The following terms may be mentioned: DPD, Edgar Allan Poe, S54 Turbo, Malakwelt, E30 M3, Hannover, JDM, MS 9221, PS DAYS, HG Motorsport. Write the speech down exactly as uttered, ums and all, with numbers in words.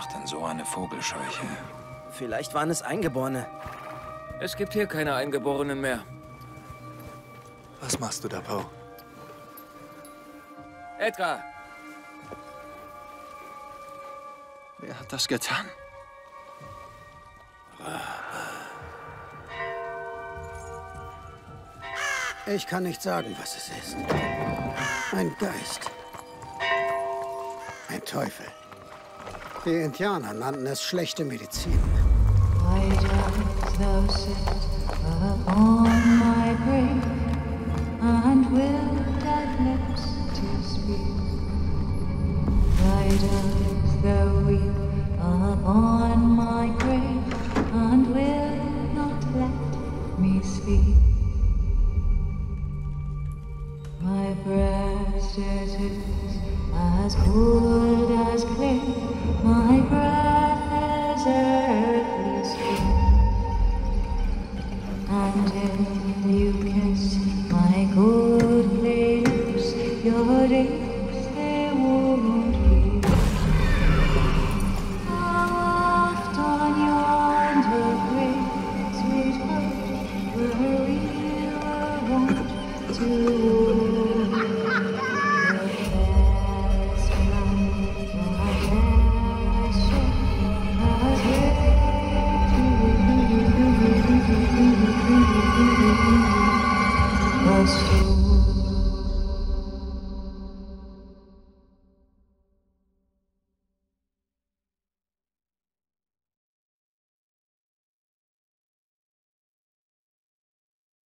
macht denn so eine Vogelscheuche? Vielleicht waren es Eingeborene. Es gibt hier keine Eingeborenen mehr. Was machst du da, Poe? Edgar! Wer hat das getan? Ich kann nicht sagen, was es ist. Ein Geist. Ein Teufel. Die Indianer nannten es schlechte Medizin. My breast is his, as cold as clay. My breath is earthly sweet. And if you kiss my cold clay lips, your lips they won't heal. Oft on yonder great sweet boat, where we were wont to. Thank you.